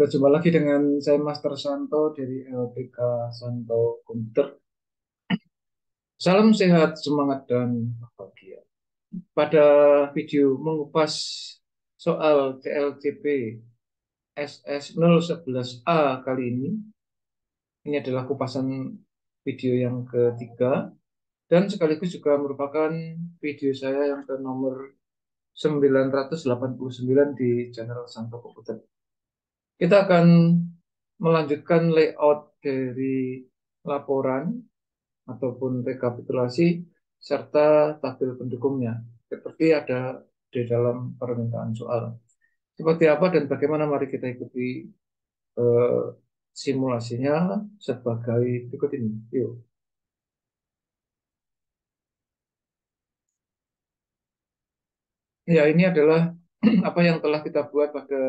Berjumpa lagi dengan saya Master Santo dari LPK Santo Computer. Salam sehat, semangat, dan bahagia. Pada video mengupas soal CLCP SS011A kali ini adalah kupasan video yang ketiga, dan sekaligus juga merupakan video saya yang ke nomor 989 di channel Santo Computer. Kita akan melanjutkan layout dari laporan ataupun rekapitulasi serta tabel pendukungnya, seperti ada di dalam permintaan soal. Seperti apa dan bagaimana, mari kita ikuti simulasinya sebagai berikut ini. Yuk. Ya, ini adalah apa yang telah kita buat pada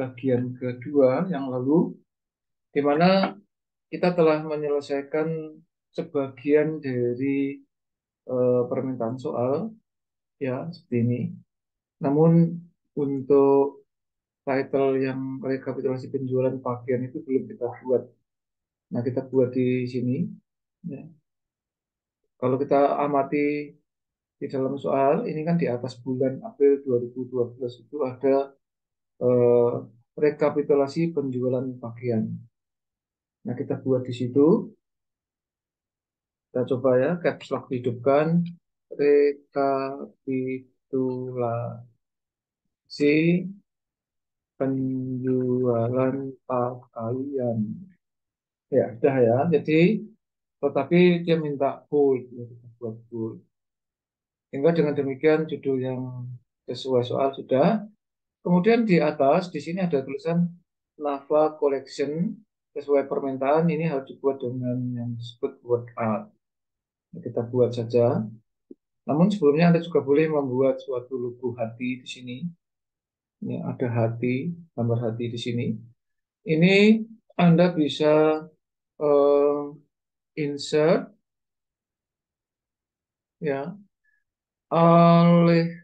bagian kedua yang lalu, di mana kita telah menyelesaikan sebagian dari permintaan soal, ya, seperti ini. Namun untuk title yang rekapitulasi penjualan pakaian itu belum kita buat. Nah, kita buat di sini. Ya. Kalau kita amati di dalam soal ini kan di atas bulan April 2012 itu ada rekapitulasi penjualan pakaian. Nah, kita buat di situ. Kita coba ya, caps lock dihidupkan, rekapitulasi penjualan pakaian. Ya, sudah ya. Jadi, tetapi dia minta bold, ya, kita buat bold. Sehingga dengan demikian judul yang sesuai soal sudah. Kemudian di atas, di sini ada tulisan Nava Collection. Sesuai permintaan, ini harus dibuat dengan yang disebut word art. Kita buat saja. Namun sebelumnya Anda juga boleh membuat suatu logo hati di sini. Ini ada hati, gambar hati di sini. Ini Anda bisa insert. Ya. Oleh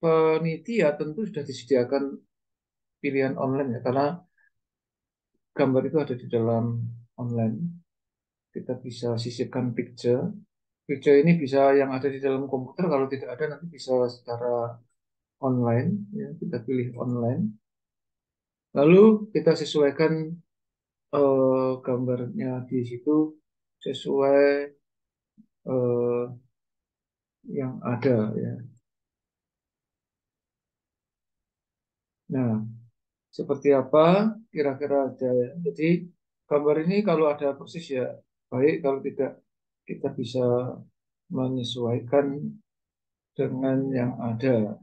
penitia tentu sudah disediakan pilihan online ya, karena gambar itu ada di dalam online. Kita bisa sisipkan picture. Picture ini bisa yang ada di dalam komputer, kalau tidak ada nanti bisa secara online ya, kita pilih online. Lalu kita sesuaikan gambarnya di situ sesuai yang ada ya. Nah, seperti apa kira-kira ada ya. Jadi gambar ini kalau ada persis ya baik, kalau tidak kita bisa menyesuaikan dengan yang ada.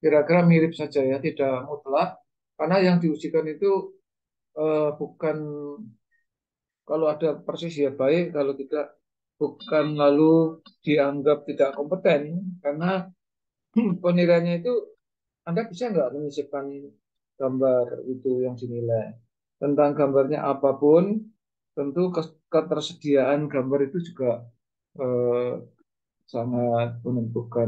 Kira-kira mirip saja ya, tidak mutlak, karena yang diujikan itu bukan kalau ada persis ya baik, kalau tidak bukan lalu dianggap tidak kompeten, karena penilaiannya itu Anda bisa nggak menyisipkan gambar itu yang dinilai. Tentang gambarnya apapun, tentu ketersediaan gambar itu juga sangat menentukan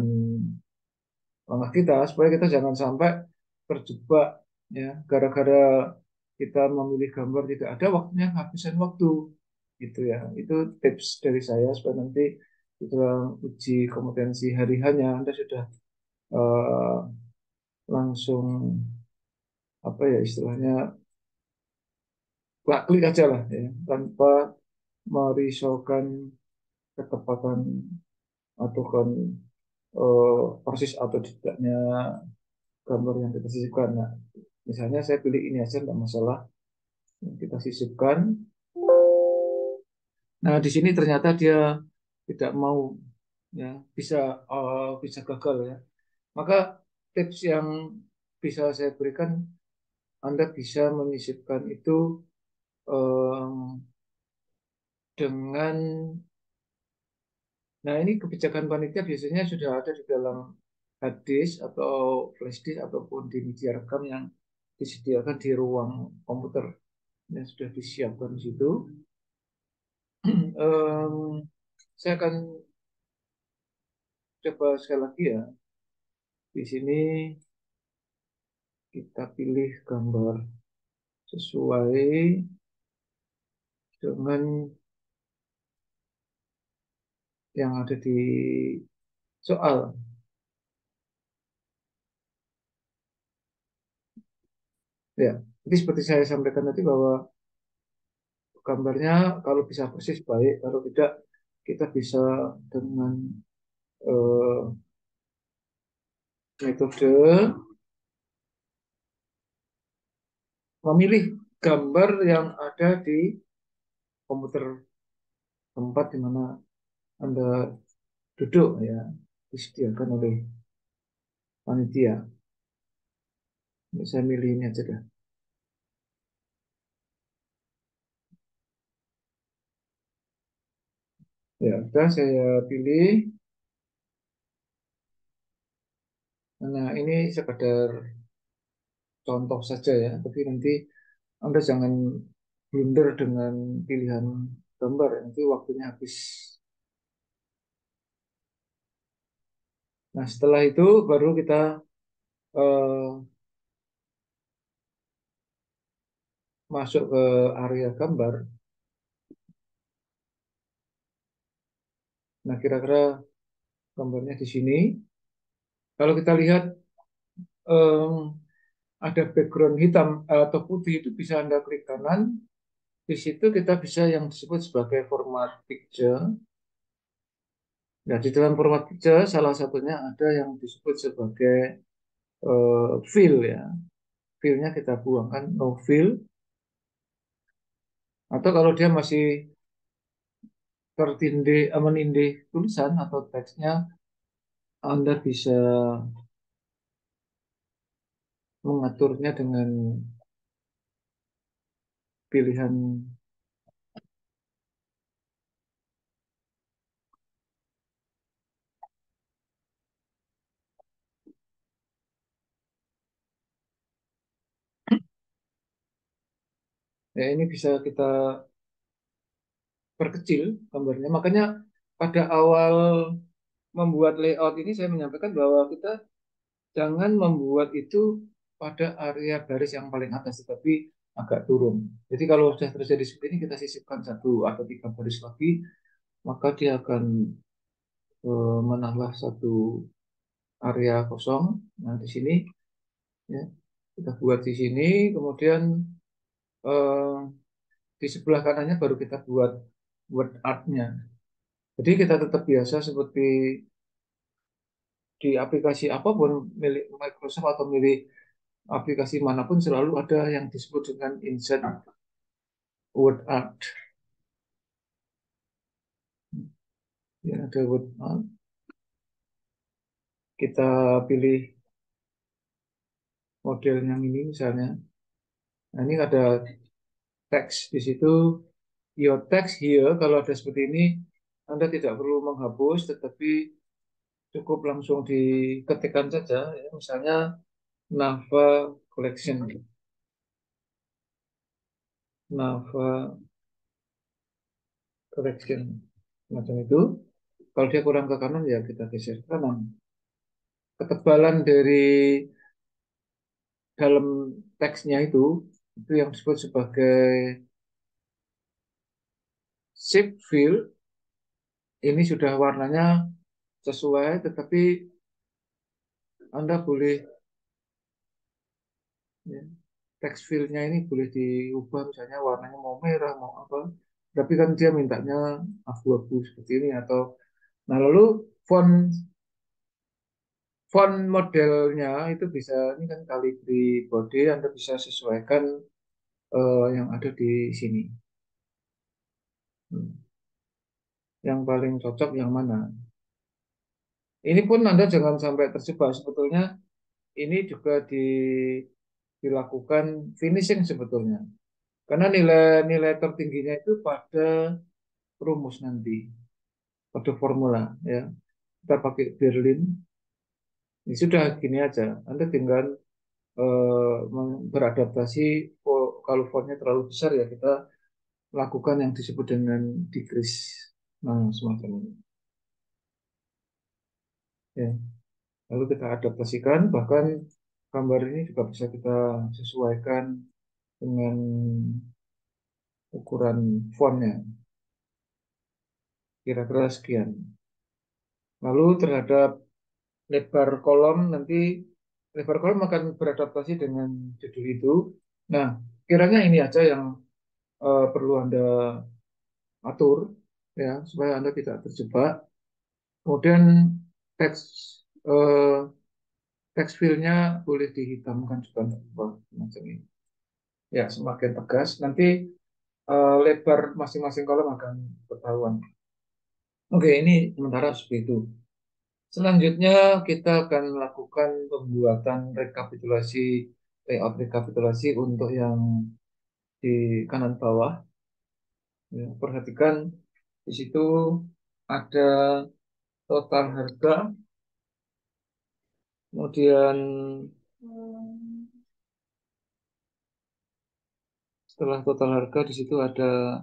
langkah kita, supaya kita jangan sampai terjebak ya, gara-gara kita memilih gambar tidak ada, waktunya habisan waktu gitu ya. Itu tips dari saya supaya nanti di dalam uji kompetensi hari-harinya Anda sudah langsung apa ya istilahnya klik aja lah ya, tanpa merisaukan ketepatan atau kan persis atau tidaknya gambar yang kita sisipkan. Nah, misalnya saya pilih ini aja, nggak masalah. Kita sisipkan. Nah, di sini ternyata dia tidak mau, ya bisa gagal ya. Maka tips yang bisa saya berikan, Anda bisa menyisipkan itu dengan, nah ini kebijakan panitia biasanya sudah ada di dalam hard disk atau flash disk ataupun di media rekam yang disediakan di ruang komputer yang sudah disiapkan di situ. Saya akan coba sekali lagi ya. Di sini kita pilih gambar sesuai dengan yang ada di soal. Ya, jadi seperti saya sampaikan tadi bahwa gambarnya kalau bisa persis baik, kalau tidak kita bisa dengan metode memilih gambar yang ada di komputer tempat di mana Anda duduk, ya, disediakan oleh panitia. Saya milih ini aja deh. Ya, udah saya pilih. Nah, ini sekedar contoh saja ya, tapi nanti Anda jangan blunder dengan pilihan gambar, nanti waktunya habis. Nah, setelah itu baru kita masuk ke area gambar. Nah, kira-kira gambarnya di sini. Kalau kita lihat ada background hitam atau putih, itu bisa Anda klik kanan. Di situ kita bisa yang disebut sebagai format picture. Nah, di dalam format picture salah satunya ada yang disebut sebagai fill ya. Fill-nya kita buang kan, no fill. Atau kalau dia masih tertindih, menindih tulisan atau teksnya, Anda bisa mengaturnya dengan pilihan ya, ini bisa kita perkecil gambarnya. Makanya pada awal membuat layout ini saya menyampaikan bahwa kita jangan membuat itu pada area garis yang paling atas, tetapi agak turun. Jadi kalau sudah terjadi seperti ini, kita sisipkan 1 atau 3 garis lagi, maka dia akan menambah 1 area kosong. Nah, di sini ya, kita buat di sini, kemudian di sebelah kanannya baru kita buat word art-nya. Jadi kita tetap biasa seperti di aplikasi apapun milik Microsoft atau milik aplikasi manapun, selalu ada yang disebut dengan insert word art. Ya, ada word art. Kita pilih model yang ini misalnya. Nah, ini ada teks di situ. Your text here, kalau ada seperti ini, Anda tidak perlu menghapus, tetapi cukup langsung diketikkan saja. Ya, misalnya Nava Collection. Nava Collection. Macam itu. Kalau dia kurang ke kanan, ya kita geser ke kanan. Ketebalan dari dalam teksnya itu yang disebut sebagai shape fill. Ini sudah warnanya sesuai, tetapi Anda boleh ya, text fill-nya ini boleh diubah, misalnya warnanya mau merah, mau apa, tapi kan dia mintanya abu-abu seperti ini atau. Nah, lalu font modelnya itu bisa, ini kan Kalibri body, Anda bisa sesuaikan yang ada di sini. Yang paling cocok yang mana. Ini pun Anda jangan sampai terjebak. Sebetulnya ini juga dilakukan finishing sebetulnya. Karena nilai tertingginya itu pada rumus nanti. Pada formula ya. Kita pakai Berlin. Ini sudah gini aja. Anda tinggal beradaptasi. Kalau fontnya terlalu besar ya kita lakukan yang disebut dengan decrease. Nah, semacam ini. Ya. lalu kita adaptasikan. Bahkan gambar ini juga bisa kita sesuaikan dengan ukuran fontnya, kira-kira sekian. Lalu terhadap lebar kolom, nanti lebar kolom akan beradaptasi dengan judul itu. Nah, kiranya ini aja yang perlu Anda atur ya, supaya Anda tidak terjebak. Kemudian teks teks fieldnya boleh dihitamkan juga macam ini. Ya, semakin tegas nanti lebar masing-masing kolom akan ketahuan. Oke, ini sementara seperti itu. Selanjutnya kita akan melakukan pembuatan rekapitulasi, layout rekapitulasi untuk yang di kanan bawah. Ya, perhatikan di situ ada total harga, kemudian setelah total harga di situ ada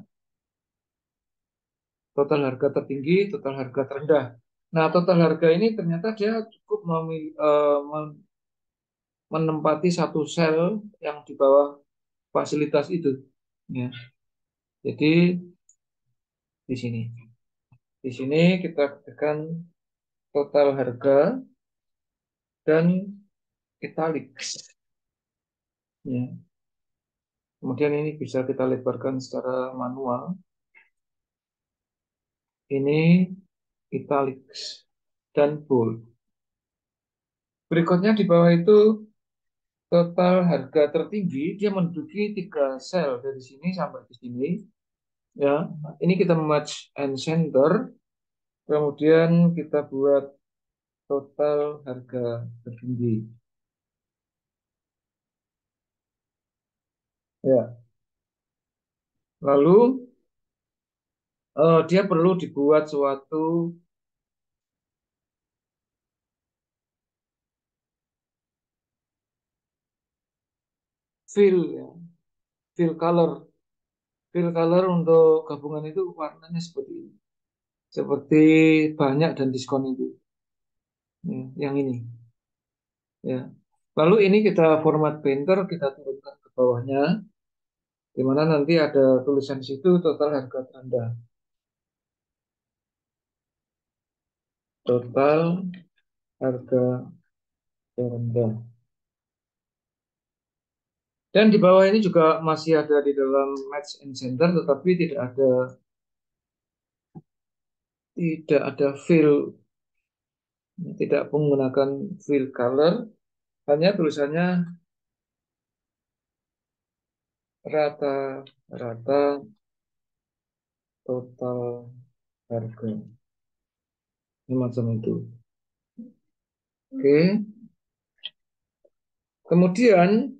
total harga tertinggi, total harga terendah. Nah, total harga ini ternyata dia cukup menempati satu sel yang di bawah fasilitas itu, ya. Jadi di sini. Di sini kita tekan total harga dan italics. Ya. Kemudian ini bisa kita lebarkan secara manual. Ini italics dan bold. Berikutnya di bawah itu total harga tertinggi, dia menduduki 3 sel dari sini sampai di sini. Ya, ini kita match and center. Kemudian kita buat total harga tertinggi. Ya. Lalu dia perlu dibuat suatu fill, ya. Fill color untuk gabungan itu warnanya seperti ini. Seperti banyak dan diskon itu. Ya, yang ini. Ya. Lalu ini kita format painter, kita turunkan ke bawahnya, di mana nanti ada tulisan di situ total harga terendah. Total harga terendah. Dan di bawah ini juga masih ada di dalam match and center, tetapi tidak ada fill, tidak menggunakan fill color, hanya tulisannya rata-rata total harga. Ini macam itu. Oke. Kemudian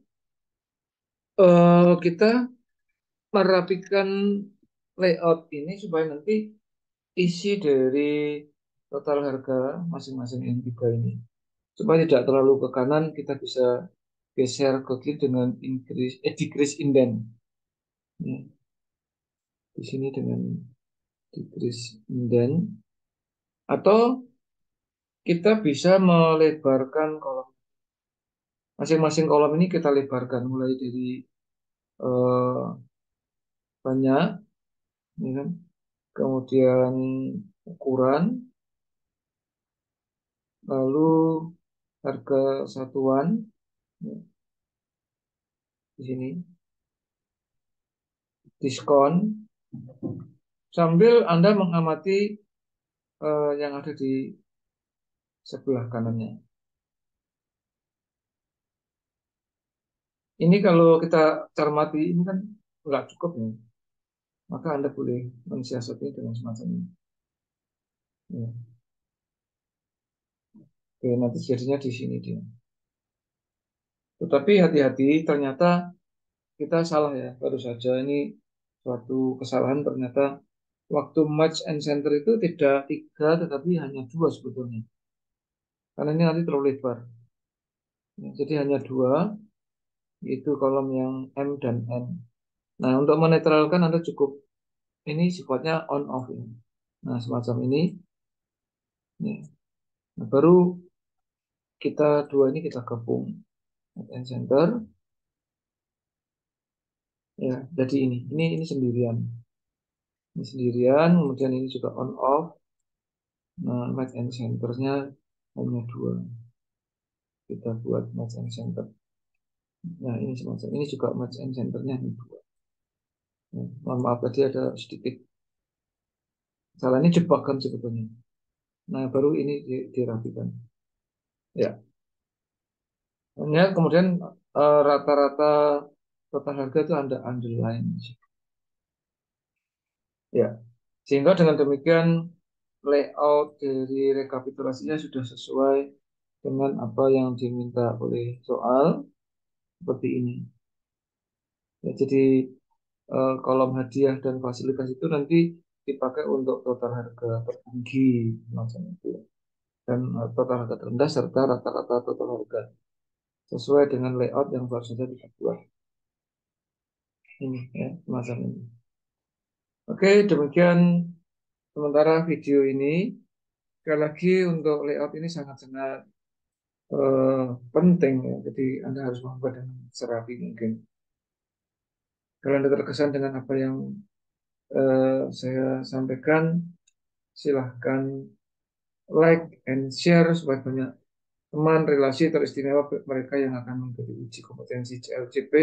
kita merapikan layout ini supaya nanti isi dari total harga masing-masing yang 3 ini, supaya tidak terlalu ke kanan, kita bisa geser ke kiri dengan decrease indent. Ya. Di sini dengan decrease indent. Atau kita bisa melebarkan kolom. Masing-masing kolom ini kita lebarkan. Mulai dari banyak. Ya kan? Kemudian ukuran. Lalu harga satuan. Di sini diskon, sambil Anda mengamati yang ada di sebelah kanannya. Ini kalau kita cermati ini kan nggak cukup ya, maka Anda boleh mensiasatinya dengan semacam ini. Ya. Oke, nanti jadinya di sini dia. Tetapi hati-hati, ternyata kita salah ya, baru saja ini suatu kesalahan. Ternyata waktu match and center itu tidak 3, tetapi hanya 2 sebetulnya. Karena ini nanti terlalu lebar. Ya, jadi hanya 2, yaitu kolom yang M dan N. Nah, untuk menetralkan Anda cukup, ini sifatnya on-off. Ya. Nah, semacam ini. Ya. Nah, baru kita dua ini kita gabung head and center ya, jadi ini sendirian, kemudian ini juga on off. Nah, match and centernya hanya dua, kita buat match and center. Nah, ini semacam ini juga match and centernya hanya dua. Nah, maaf tadi ada sedikit salah, ini jebakan sebetulnya. Nah, baru ini dirapikan ya. Kemudian rata-rata total harga itu Anda underline ya, sehingga dengan demikian layout dari rekapitulasinya sudah sesuai dengan apa yang diminta oleh soal seperti ini ya. Jadi kolom hadiah dan fasilitas itu nanti dipakai untuk total harga tertinggi macam itu, dan total harga terendah serta rata-rata total harga sesuai dengan layout yang baru saja kita buat ini ya, macam ini. Oke, demikian sementara video ini. Sekali lagi untuk layout ini sangat-sangat penting ya, jadi Anda harus membuat dengan serapi mungkin. Kalau Anda terkesan dengan apa yang saya sampaikan, silahkan like and share supaya banyak teman relasi teristimewa mereka yang akan mengikuti uji kompetensi CLCP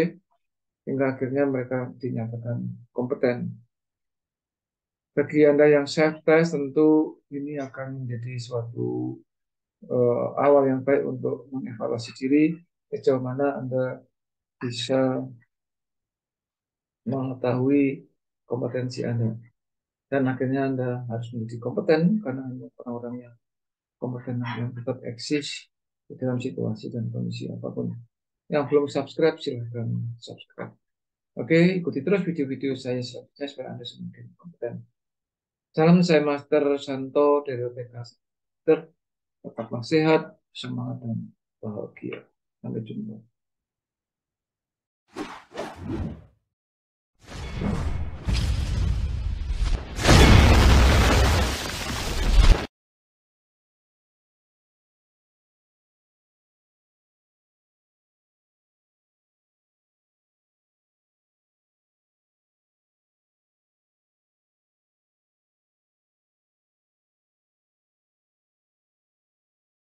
hingga akhirnya mereka dinyatakan kompeten. Bagi Anda yang self-test, tentu ini akan menjadi suatu awal yang baik untuk mengevaluasi diri sejauh mana Anda bisa mengetahui kompetensi Anda, dan akhirnya Anda harus menjadi kompeten karena hanya orang-orang yang kompeten yang tetap eksis di dalam situasi dan kondisi apapun. Yang belum subscribe silahkan subscribe. Oke, ikuti terus video-video saya selanjutnya supaya Anda semakin kompeten. Salam saya Master Santo dari LPK Santo. Tetaplah sehat, semangat dan bahagia. Sampai jumpa.